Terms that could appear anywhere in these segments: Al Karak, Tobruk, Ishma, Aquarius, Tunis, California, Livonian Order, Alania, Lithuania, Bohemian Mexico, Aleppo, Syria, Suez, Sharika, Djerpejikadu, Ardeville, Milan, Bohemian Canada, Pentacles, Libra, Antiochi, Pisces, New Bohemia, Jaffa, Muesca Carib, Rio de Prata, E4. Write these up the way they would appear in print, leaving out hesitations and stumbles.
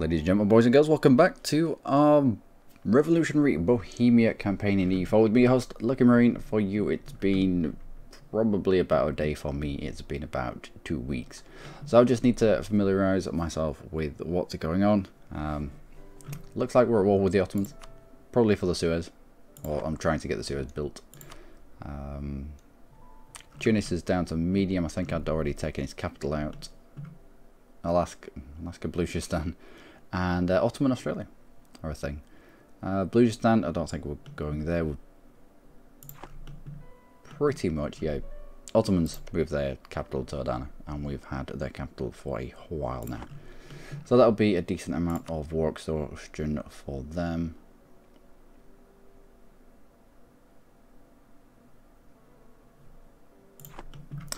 Ladies and gentlemen, boys and girls, welcome back to our revolutionary Bohemia campaign in E4 with me, your host Lucky Marine. For you, it's been probably about a day. For me, it's been about 2 weeks. So I just need to familiarise myself with what's going on. Looks like we're at war with the Ottomans, probably for the Suez, or I'm trying to get the Suez built. Tunis is down to medium. I think I'd already taken its capital out. Alaska, Blushistan, and Ottoman Australia are a thing. Blushistan, I don't think we're going there. We're pretty much, yeah. Ottomans with their capital to Adana, and we've had their capital for a while now. So that'll be a decent amount of war exhaustion for them.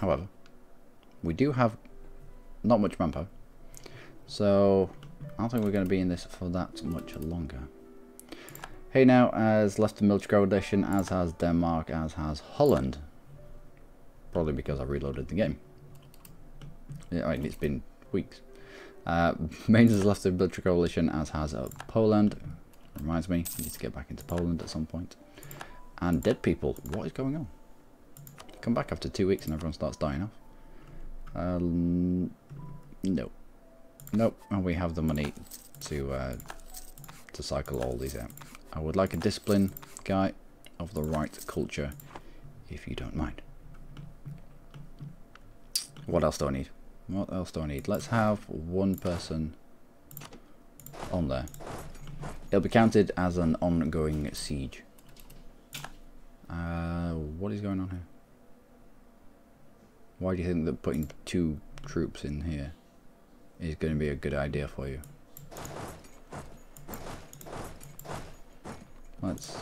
However, we do have not much manpower, so I don't think we're going to be in this for that much longer. Hey, now, as left the military coalition, as has Denmark, as has Holland. Probably because I reloaded the game. Yeah, I mean, it's been weeks. Mainz has left the military coalition, as has Poland. Reminds me, I need to get back into Poland at some point. And dead people, what is going on? Come back after 2 weeks and everyone starts dying off. No. Nope, and we have the money to cycle all these out. I would like a discipline guy of the right culture, if you don't mind. What else do I need? What else do I need? Let's have one person on there. It'll be counted as an ongoing siege. What is going on here? Why do you think that putting two troops in here is going to be a good idea for you? Let's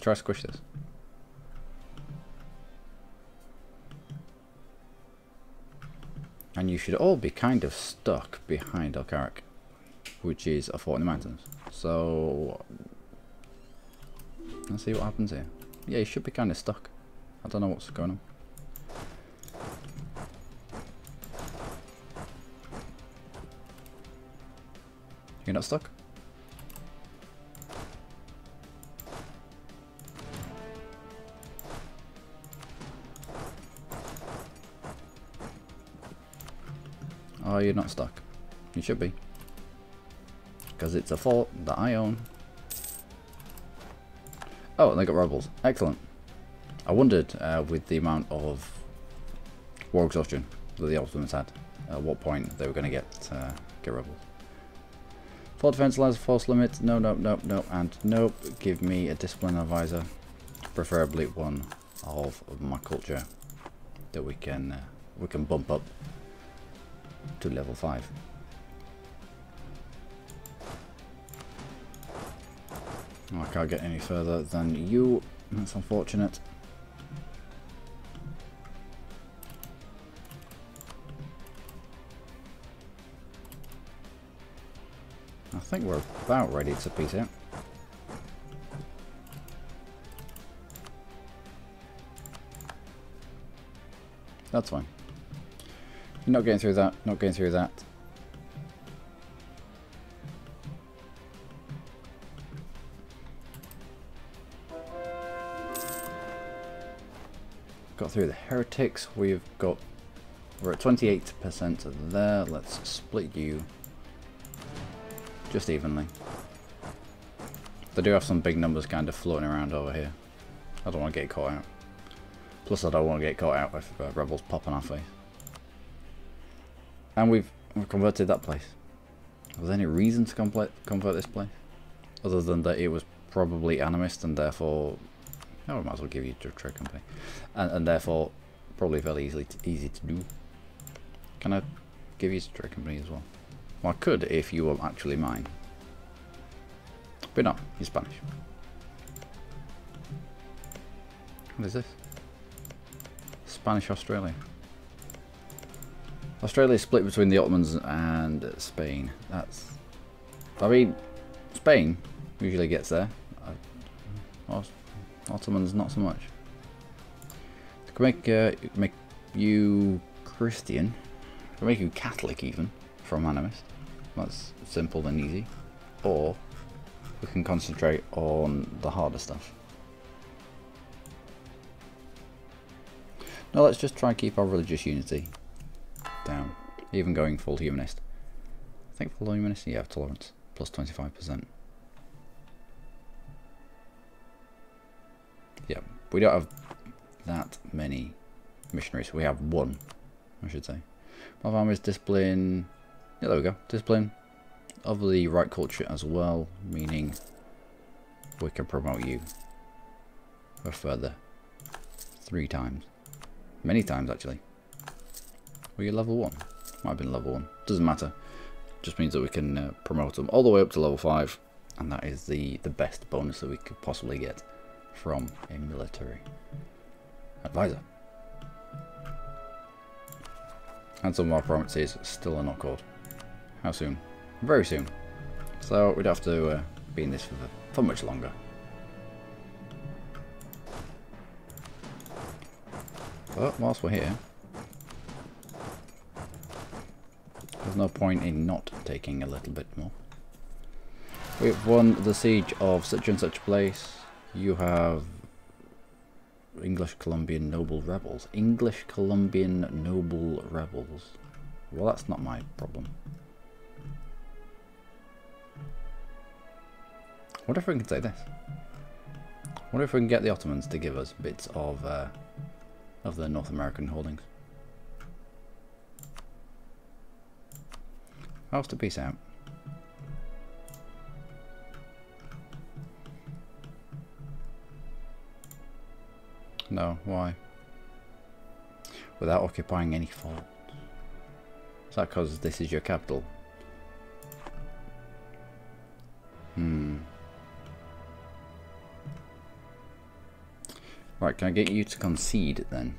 try to squish this. And you should all be kind of stuck behind Al Karak, which is a fort in the mountains. So let's see what happens here. Yeah, you should be kind of stuck. I don't know what's going on. You're not stuck? Oh, you're not stuck. You should be. Because it's a fort that I own. Oh, and they got rebels. Excellent. I wondered with the amount of war exhaustion that the Ottomans had, at what point they were going to get rebels. Full defense allows force limit. No, no, no, no, and nope. Give me a discipline advisor, preferably one of my culture that we can bump up to level 5. Oh, I can't get any further than you. That's unfortunate. I think we're about ready to peace out. That's fine. You're not getting through that, not getting through that. Got through the heretics. We're at 28% there. Let's split you. Just evenly. They do have some big numbers kind of floating around over here. I don't want to get caught out. Plus, I don't want to get caught out if rebels pop in our face. And we've converted that place. Was there any reason to convert this place? Other than that it was probably animist and therefore... Oh, I might as well give you a trade company. And therefore, probably fairly easy to do. Can I give you a trade company as well? Well, I could if you were actually mine. But no, you're Spanish. What is this? Spanish Australia. Australia is split between the Ottomans and Spain. That's... I mean, Spain usually gets there. Ottomans not so much. It could make you Christian. It could make you Catholic even. from Animist. That's simple and easy. Or we can concentrate on the harder stuff. Now let's just try and keep our religious unity down, even going full humanist. I think full humanist, yeah, tolerance, plus 25%. Yeah, we don't have that many missionaries. We have one, I should say. Of armies, discipline, yeah, there we go, discipline. Of the right culture as well, meaning we can promote you for further 3 times. Many times, actually. Were you level 1? Might have been level 1. Doesn't matter. Just means that we can promote them all the way up to level 5. And that is the best bonus that we could possibly get from a military advisor. And some of our provinces still are not called. How soon? Very soon. So we'd have to be in this for much longer. But whilst we're here, there's no point in not taking a little bit more. We've won the siege of such and such place. You have English Colombian noble rebels. English Colombian noble rebels. Well, that's not my problem. What if we can say this? What if we can get the Ottomans to give us bits of the North American holdings. House to peace out. No, why? Without occupying any fort. Is that because this is your capital? Right, can I get you to concede then?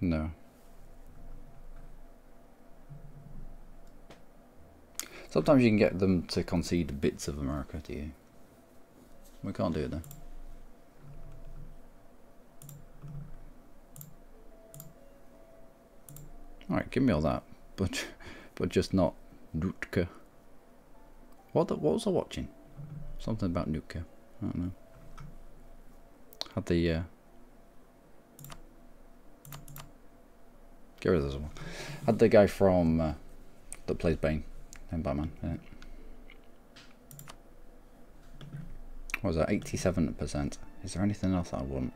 No. Sometimes you can get them to concede bits of America to you. We can't do it though. Alright, give me all that. But just not Lutka. What was I watching? Something about Lutka. I don't know. Had the get rid of this one. Had the guy from that plays Bane and Batman. Yeah. What was that? 87%. Is there anything else I want?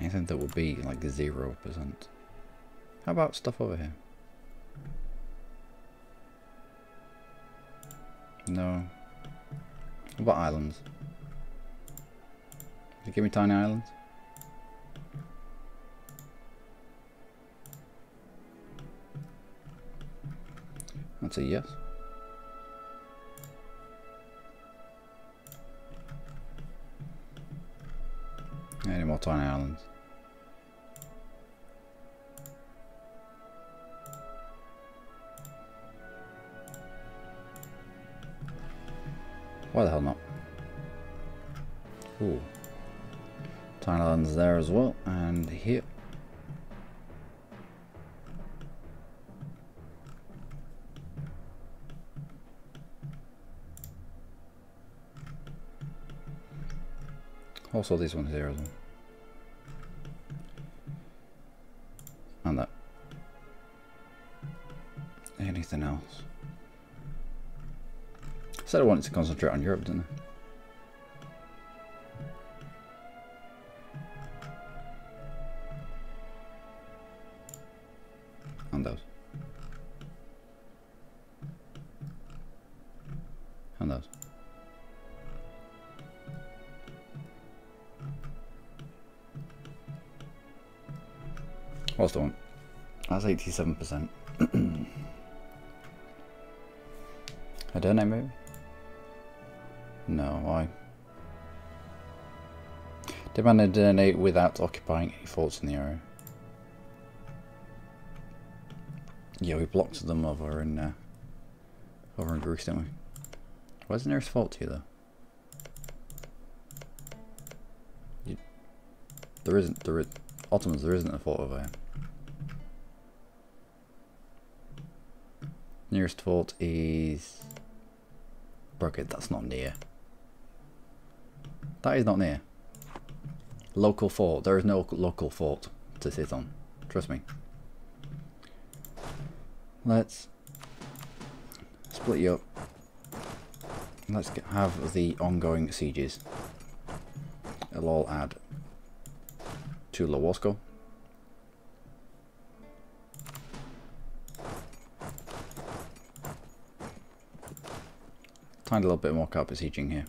Anything that would be like 0%. How about stuff over here? No. What about islands? Did you give me tiny islands? That's a yes. Any more tiny islands? Why the hell not? Ooh. Tiny islands there as well, and here. Also these ones here as well. And that. Anything else? I said I wanted to concentrate on Europe, didn't I? And those. And those. What's the one? That's 87%. I don't know, maybe? No, I demanded to donate without occupying any forts in the area. Yeah, we blocked them over in Greece, didn't we? Where's the nearest fort to you though? Ottomans, there isn't a fort over here. Nearest fort is... Okay, that's not near. That is not near. Local fort. There is no local fort to sit on. Trust me. Let's split you up. Let's have the ongoing sieges. It'll all add to Lwosko. Tiny little bit more carpet sieging here.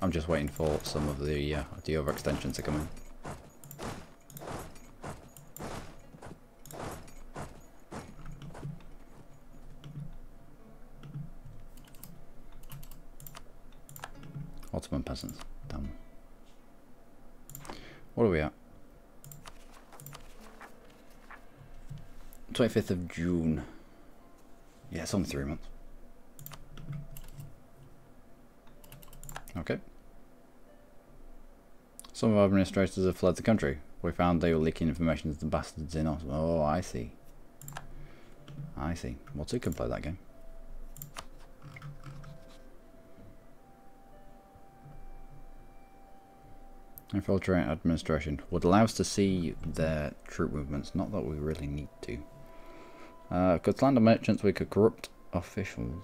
I'm just waiting for some of the overextensions to come in. Ottoman peasants, damn. What are we at? 25th of June. Yeah, it's only 3 months. Okay. Some of our administrators have fled the country. We found they were leaking information to the bastards in Oslo. Oh, I see. I see. Well, two can play that game. Infiltrate administration would allow us to see their troop movements. Not that we really need to. Could slander merchants. We could corrupt officials.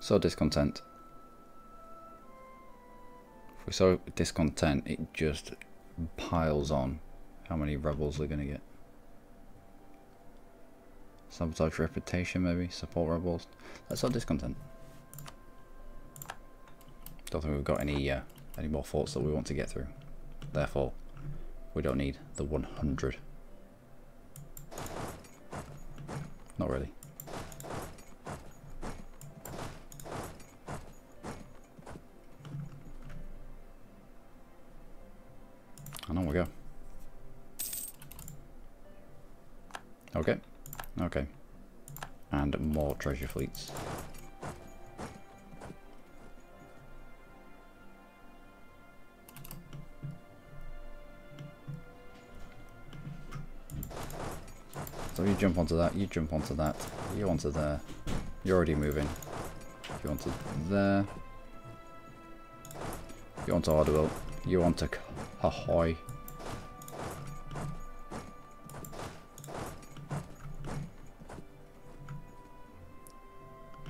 So discontent. If we're so discontent, it just piles on. How many rebels are gonna get? Sabotage reputation, maybe support rebels. That's our discontent. Don't think we've got any more forts that we want to get through. Therefore, we don't need the 100. Not really. And on we go. Okay. Okay. And more treasure fleets. So you jump onto that, you jump onto that, you onto there. You're already moving. You onto there. You onto Ardeville. You onto... Ahoy.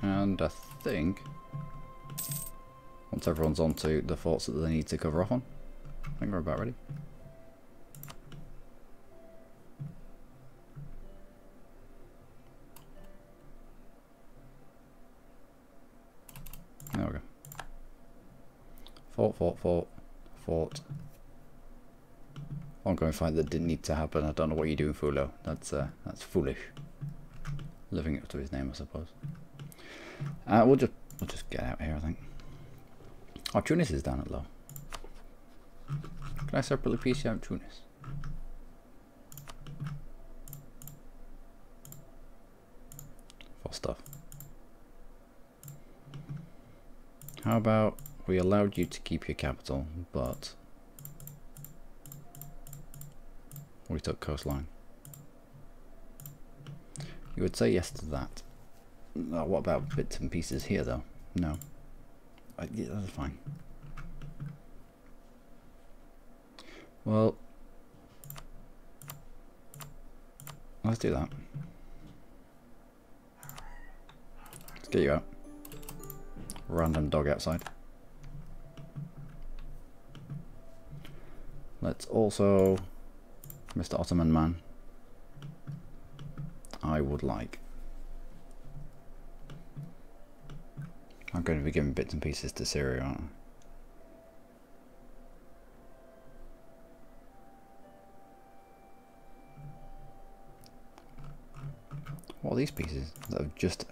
And I think once everyone's onto the forts that they need to cover off on, I think we're about ready. There we go. Fort, fort, fort, fort. Ongoing fight that didn't need to happen. I don't know what you're doing, Fulo. That's foolish. Living up to his name, I suppose. We'll just get out here, I think. Oh, Tunis is down at low. Can I separately piece out Tunis? For stuff. How about we allowed you to keep your capital, but we took coastline. You would say yes to that. Oh, what about bits and pieces here, though? No. Yeah, that's fine. Well, let's do that. Let's get you out. Random dog outside. Let's also... Mr. Ottoman man, I would like. I'm going to be giving bits and pieces to Syria, aren't I? What are these pieces that have just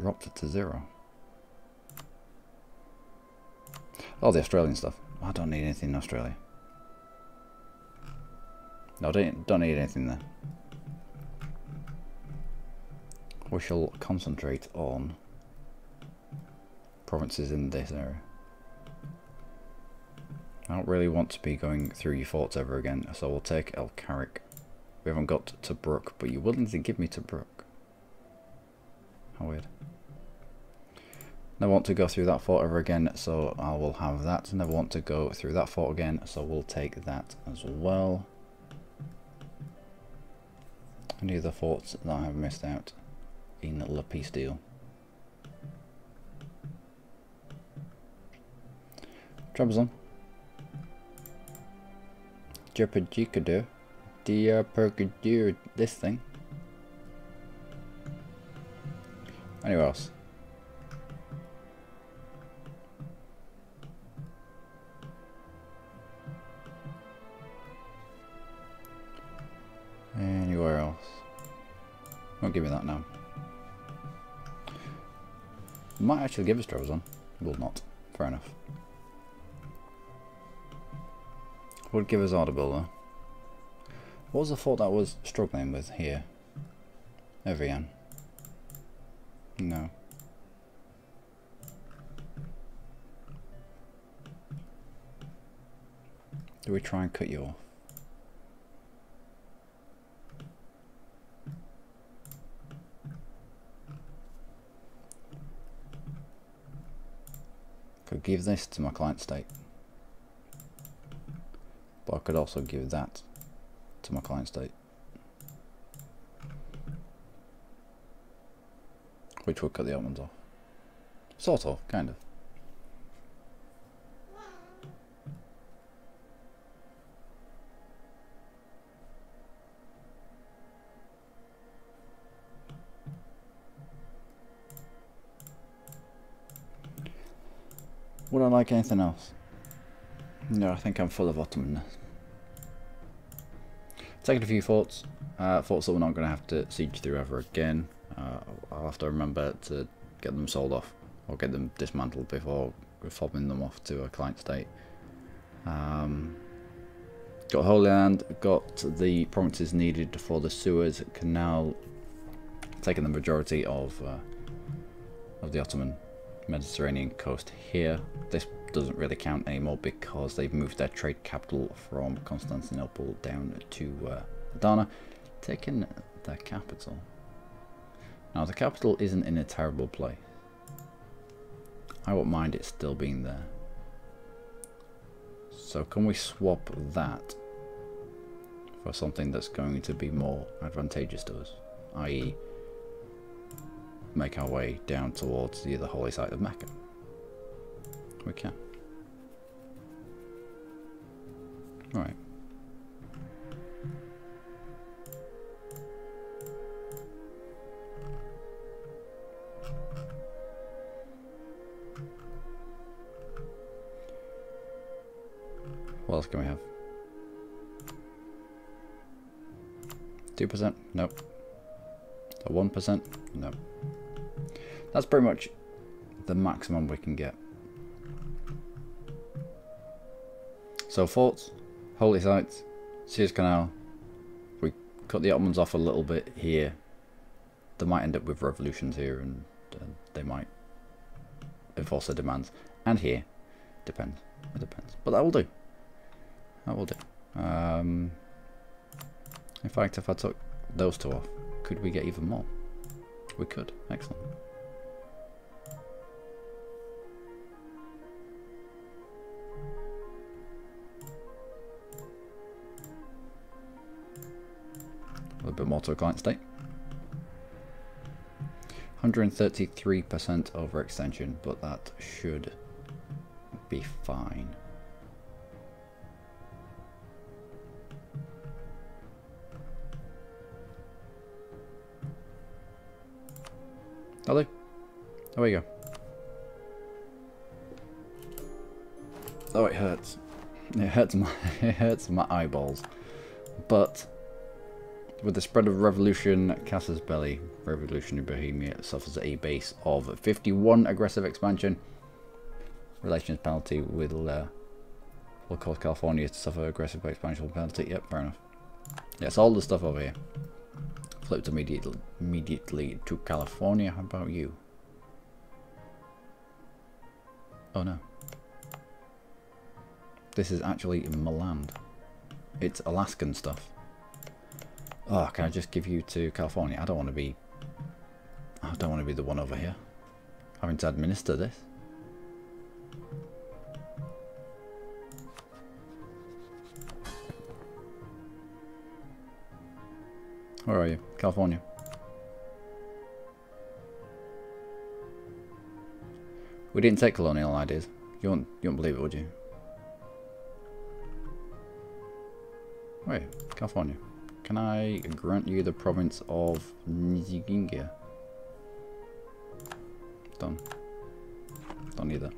dropped it to zero? Oh, the Australian stuff. I don't need anything in Australia. No, don't need anything there. We shall concentrate on provinces in this area. I don't really want to be going through your forts ever again, so we'll take Al Karak. We haven't got to Tobruk, but you're willing to give me Tobruk. How weird. Never want to go through that fort ever again, so I will have that. Never want to go through that fort again, so we'll take that as well. Any other forts that I have missed out in La Peace Deal? Trabzon. Djerpejikadu. Djerpejikadu, this thing. Anywhere else? Anywhere else? Won't give me that now. Might actually give us Trabzon. Will not. Fair enough. Would give us Audible though. What was the fort that was struggling with here? Evian. No. Do we try and cut you off? Could give this to my client state. But I could also give that to my client state, which would cut the Ottomans off. Sort of, kind of. Would I like anything else? No, I think I'm full of Ottomanness. Taking a few forts. Forts that we're not going to have to siege through ever again. I'll have to remember to get them sold off or get them dismantled before fobbing them off to a client state. Got Holy Land, got the provinces needed for the Suez Canal, taking the majority of the Ottoman Mediterranean coast here. This doesn't really count anymore because they've moved their trade capital from Constantinople down to Adana, taking their capital. Now the capital isn't in a terrible place. I won't mind it still being there. So can we swap that for something that's going to be more advantageous to us, i.e. make our way down towards the holy site of Mecca? We can. Alright. What else can we have? 2%? Nope. 1%? Nope. That's pretty much the maximum we can get. So forts, holy sites, Suez Canal, we cut the Ottomans off a little bit here. They might end up with revolutions here and they might enforce their demands. And here, depends, it depends. But that will do. That will do. In fact, if I took those two off, could we get even more? We could, excellent. A little bit more to a client state. 133% overextension, but that should be fine. Hello. There we go. Oh, it hurts. It hurts my eyeballs. But with the spread of revolution, Cass's Belly, revolutionary Bohemia suffers a base of 51 aggressive expansion. Relations penalty will cause California to suffer aggressive expansion penalty. Yep, fair enough. Yeah, it's all the stuff over here. Flipped immediately to California. How about you? Oh no. this is actually Milan. It's Alaskan stuff. Oh, can I just give you to California? I don't want to be the one over here having to administer this. Where are you? California. We didn't take colonial ideas. You won't believe it, would you? Wait, California. Can I grant you the province of Nizigingia? Done. Don't need that.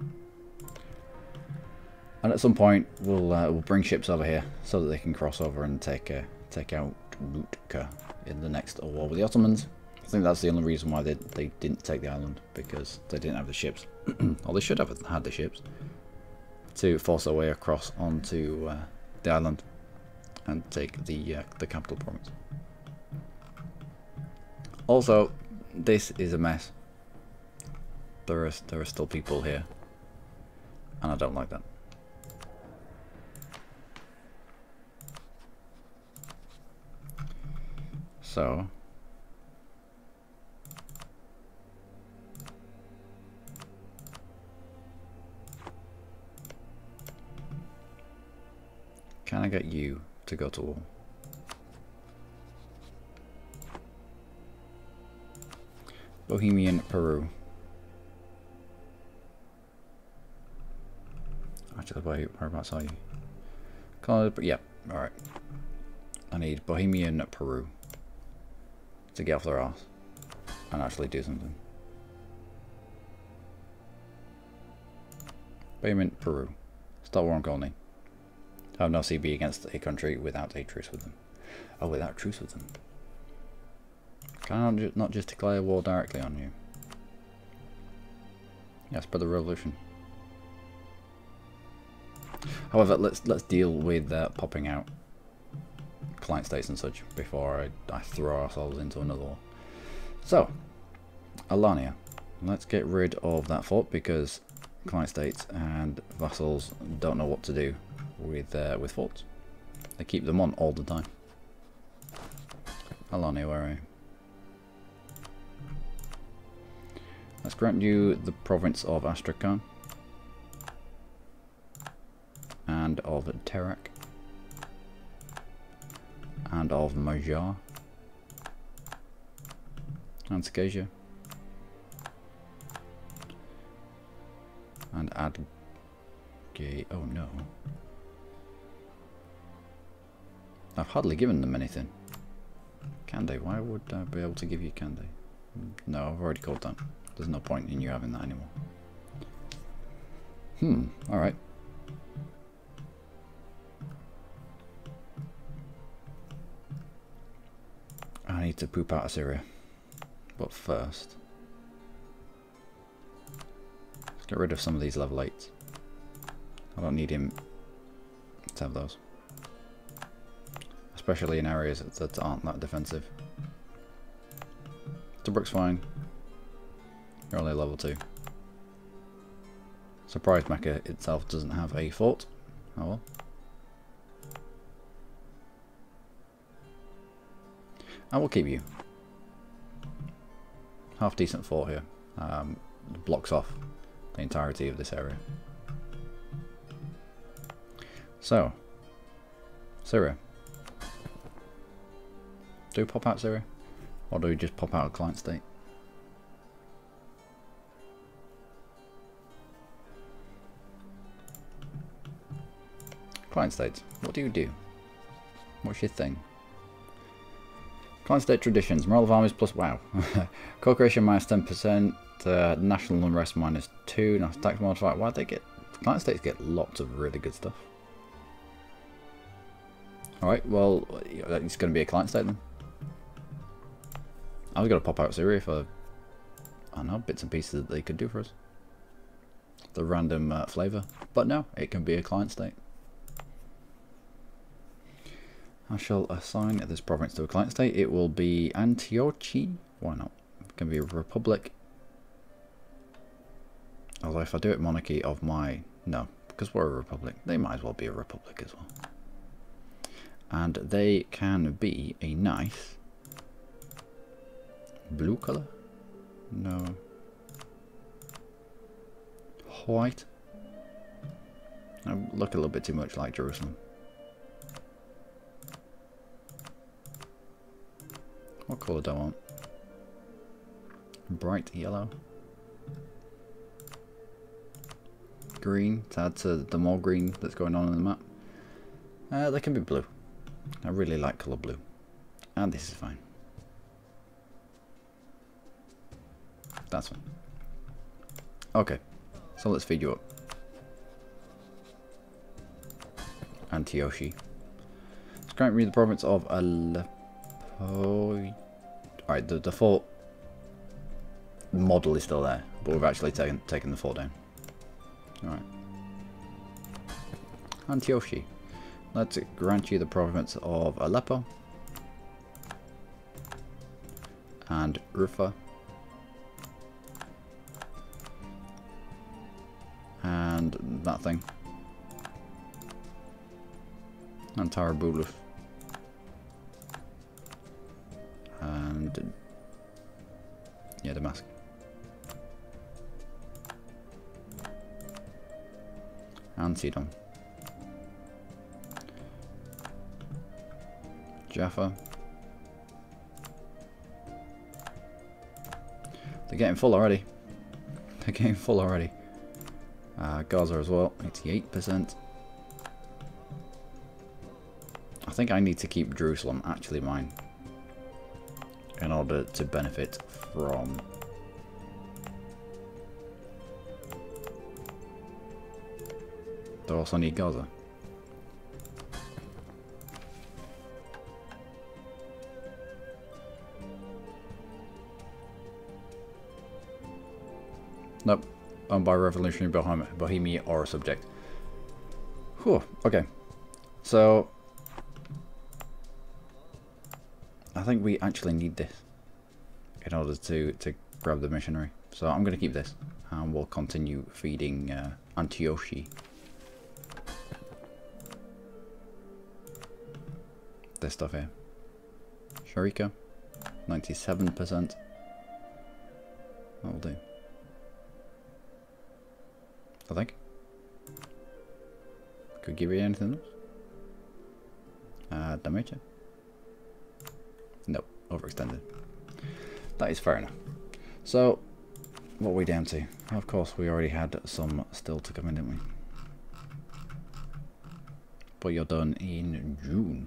And at some point, we'll bring ships over here so that they can cross over and take out Lutka in the next war with the Ottomans. I think that's the only reason why they didn't take the island, because they didn't have the ships, or they should have had the ships to force their way across onto the island and take the capital province. Also, this is a mess. There are still people here, and I don't like that. So, can I get you to go to war? Bohemian Peru. Actually, whereabouts are you? Yeah, alright. I need Bohemian Peru to get off their ass and actually do something. Bohemian Peru. Start war on colony. I have no CB against a country without a truce with them. Oh, without truce with them. Can I not just declare war directly on you? Yes, but the revolution. However, let's deal with popping out client states and such before I throw ourselves into another war. So, Alania. Let's get rid of that fort because client states and vassals don't know what to do with forts. They keep them on all the time. Alania, where are you? Let's grant you the province of Astrakhan and of Terak and of Majar and Antiochi and Adgay. Oh no, I've hardly given them anything. Candy, why would I be able to give you candy? No, I've already called them. There's no point in you having that anymore. Alright. I need to poop out of Syria, but first, let's get rid of some of these level 8s. I don't need him to have those, especially in areas that aren't that defensive. Tobruk's fine, you're only level 2. Surprise, Mecca itself doesn't have a fort. Oh well. I will keep you. Half decent fort here. Blocks off the entirety of this area. So, Syria. Do we pop out Syria? Or do we just pop out a client state? Client states, what do you do? What's your thing? Client state traditions, morale of armies plus wow. Co-creation minus 10%, national unrest minus 2, nice tax modifier. Why'd they get? Client states get lots of really good stuff. Alright, well, it's going to be a client state then. I was going to pop out Syria for, I don't know, bits and pieces that they could do for us. The random flavour. But no, it can be a client state. I shall assign this province to a client state. It will be Antiochi. Why not? It can be a republic. Although if I do it monarchy of my... No, because we're a republic. They might as well be a republic as well. And they can be a nice blue color. No. White. I look a little bit too much like Jerusalem. What colour do I want? Bright yellow. Green to add to the more green that's going on the map. They can be blue. I really like colour blue. And this is fine. That's fine. Okay. So let's feed you up. Antiochi. It's currently the province of Aleppo. Alright, the fort model is still there, but we've actually taken the fort down. Alright. Antiochi. Let's grant you the province of Aleppo. And Ufa. And that thing. And Tarabulus. And yeah, Damascus. And Sidon. Jaffa. They're getting full already. They're getting full already. Gaza as well, 88%. I think I need to keep Jerusalem actually mine in order to benefit from they also need Gaza. Nope. Owned by revolutionary Bohemia or a subject. Whew, okay. So I think we actually need this in order to grab the missionary. So I'm going to keep this and we'll continue feeding Antiochi. This stuff here. Sharika, 97%. That'll do. I think. Could give you anything else? Damage? Nope, overextended. That is fair enough. So, what are we down to? Of course, we already had some still to come in, didn't we? But you're done in June.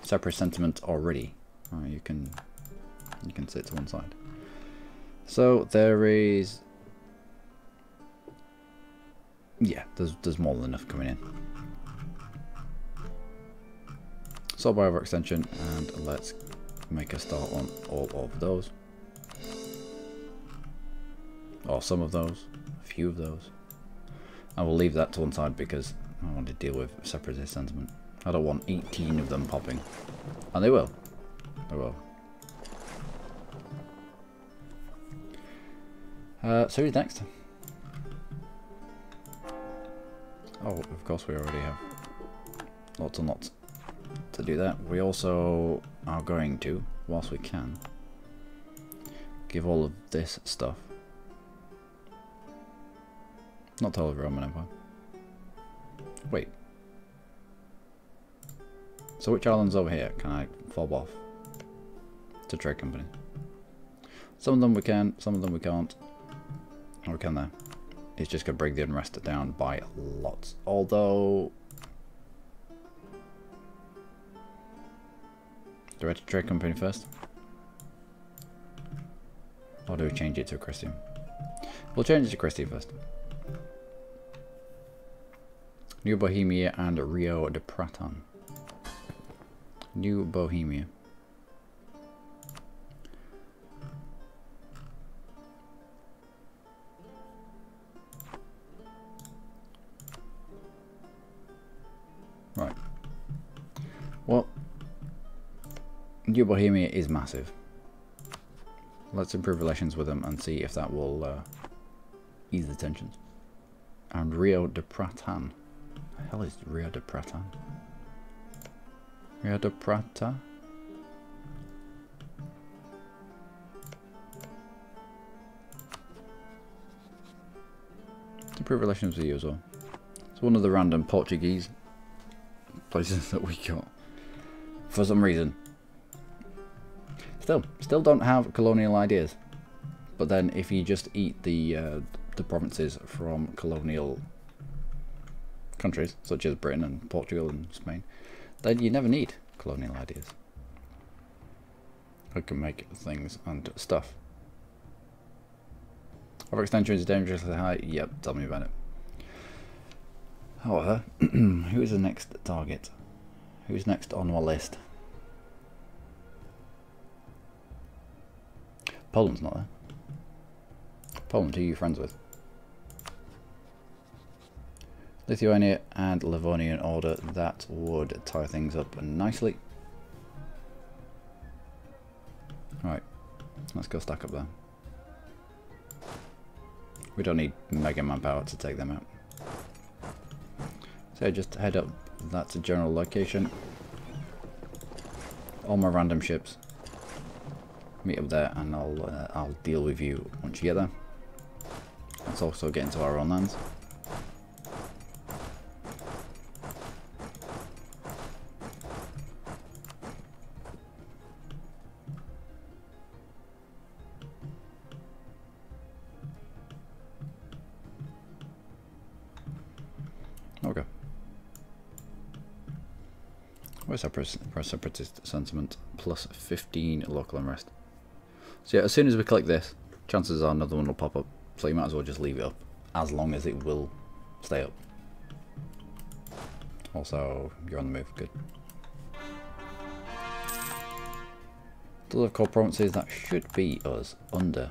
Separate sentiment already. Oh, you can sit to one side. So there is, yeah, there's more than enough coming in. So by our extension, and let's make a start on all of those, or some of those, a few of those. I will leave that to one side because I want to deal with separatist sentiment. I don't want 18 of them popping, and they will. They will. So who's next? Oh, of course we already have lots and lots to do that. We also are going to, whilst we can, give all of this stuff. Not to the Roman Empire. Wait. So which islands over here can I fob off to trade company? Some of them we can, some of them we can't. Or we can there. It's just going to bring the unrest down by lots. Although, do we have to trade company first? Or do we change it to a Christian? We'll change it to Christian first. New Bohemia and Rio de Pratan. New Bohemia. Right. Well, New Bohemia is massive. Let's improve relations with them and see if that will ease the tensions. And Rio de Pratan. The hell is Rio de Pratan? Rio de Prata? To improve relations with you as well. It's one of the random Portuguese places that we got. For some reason. Still don't have colonial ideas. But then if you just eat the provinces from colonial countries, such as Britain and Portugal and Spain, then you never need colonial ideas. I can make things and stuff. Overextension is dangerously high. Yep, tell me about it. However, who is the next target? Who's next on our list? Poland's not there. Poland, who are you friends with? Lithuania and Livonian Order, that would tie things up nicely. Alright, let's go stack up there. We don't need mega manpower to take them out. So just head up, that's a general location. All my random ships. Meet up there and I'll deal with you once you get there. Let's also get into our own lands. Okay. Where's our separatist sentiment? Plus 15 local unrest. So yeah, as soon as we click this, chances are another one will pop up. So you might as well just leave it up as long as it will stay up. Also, you're on the move, good. Those are called provinces, that should be us under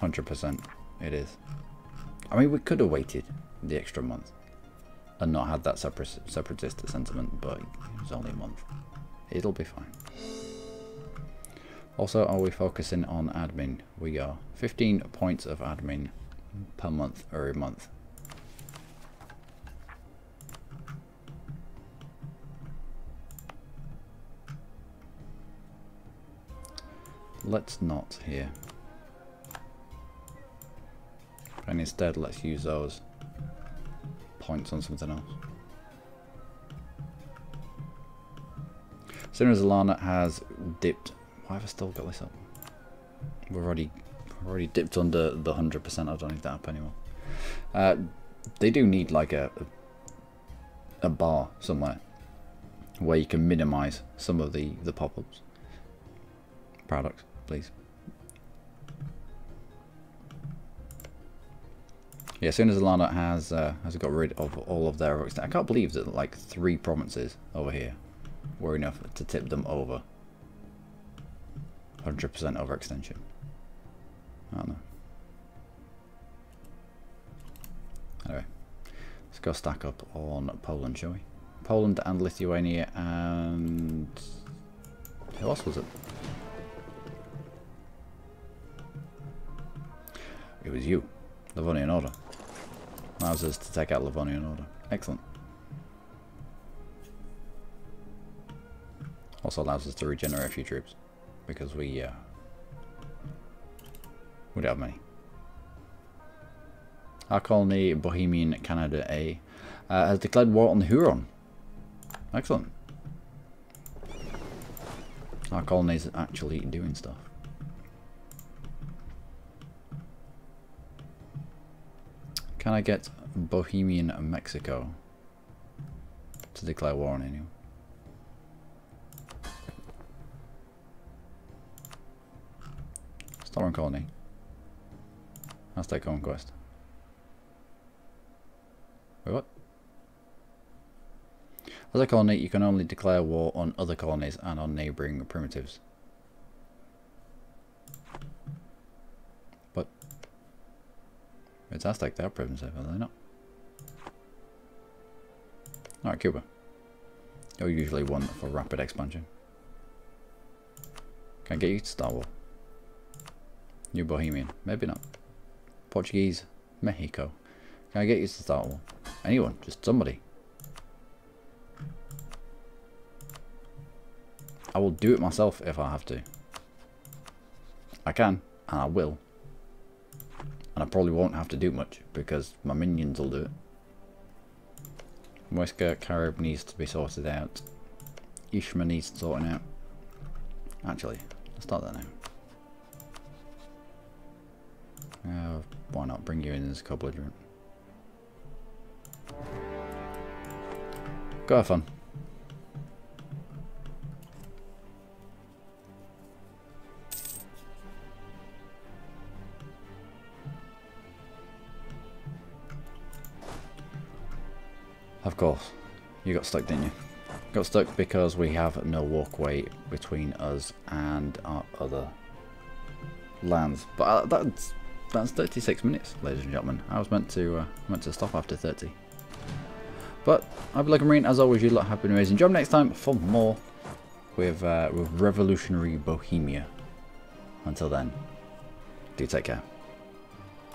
100%. It is. I mean, we could have waited the extra month and not had that separatist sentiment, but it was only a month. It'll be fine. Also, are we focusing on admin? We are. 15 points of admin per month or a month. Let's not here. And instead, let's use those points on something else. As soon as Alana has dipped. Why have I still got this up? We've already dipped under the 100%. I don't need that up anymore. They do need like a bar somewhere where you can minimise some of the pop-ups. Paradox, please. Yeah, as soon as Alana has got rid of all of their... I can't believe that like 3 provinces over here were enough to tip them over. 100% overextension. I don't know. Anyway, let's go stack up on Poland, shall we? Poland and Lithuania and... who else was it? It was you. Livonian Order. Allows us to take out Livonian Order. Excellent. Also allows us to regenerate a few troops. Because we don't have many. Our colony, Bohemian Canada A, has declared war on the Huron. Excellent. Our colonies are actually doing stuff. Can I get Bohemian Mexico to declare war on anyone? Foreign colony. Aztec conquest. Wait, what? As a colony, you can only declare war on other colonies and on neighbouring primitives. But it's Aztec, they are primitive, are they not? Alright, Cuba. You're usually one for rapid expansion. Can I get you to Star War? New Bohemian. Maybe not. Portuguese. Mexico. Can I get you to start one? Anyone. Just somebody. I will do it myself if I have to. I can. And I will. And I probably won't have to do much because my minions will do it. Muesca Carib needs to be sorted out. Ishma needs sorting out. Actually, let's start that now. Why not bring you in as a co-belligerent? Go have fun. Of course, you got stuck, didn't you? Got stuck because we have no walkway between us and our other lands. But that's 36 minutes, ladies and gentlemen. I was meant to stop after 30. But I'll be Lucky Marine, as always. You lot have been amazing. Job next time for more with revolutionary Bohemia. Until then, do take care.